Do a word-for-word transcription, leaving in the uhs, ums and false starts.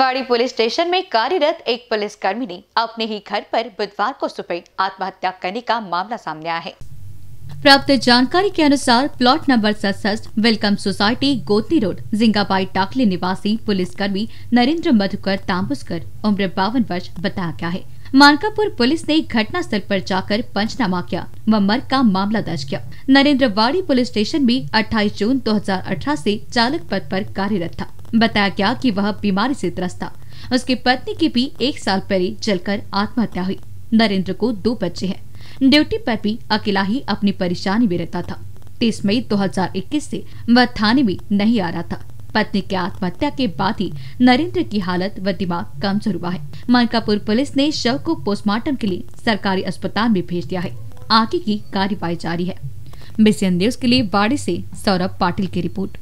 वाड़ी police station में कार्यरत एक पुलिसकर्मी ने अपने ही घर पर बुधवार को सुबह आत्महत्या करने का मामला सामने आया है। प्राप्त जानकारी के अनुसार प्लॉट नंबर सड़सठ welcome society Goti road Jingabai Takli निवासी पुलिसकर्मी नरेंद्र मधुकर तांबूसकर उम्र बावन वर्ष बताया गया है। मानकापुर पुलिस ने घटना स्थल पर जाकर पंचनामा किया व मर्ग का मामला दर्ज किया। नरेंद्र वाड़ी पुलिस स्टेशन में अट्ठाईस जून दो हज़ार अठारह से चालक पद पर कार्यरत था। बताया गया कि वह बीमारी से त्रस्त था। उसकी पत्नी की भी एक साल पहले जलकर आत्महत्या हुई। नरेंद्र को दो बच्चे हैं। ड्यूटी पर भी अकेला ही अपनी परेशानी में रहता था। तीस मई दो हज़ार इक्कीस से वह थाने में नहीं आ रहा था। पत्नी की आत्महत्या के बाद ही नरेंद्र की हालत व दिमाग कमजोर हुआ है। मानकापुर पुलिस ने शव को पोस्टमार्टम के लिए सरकारी अस्पताल में भेज दिया है। आगे की कार्यवाही जारी है। मिशन न्यूज के लिए वाड़ी से सौरभ पाटिल की रिपोर्ट।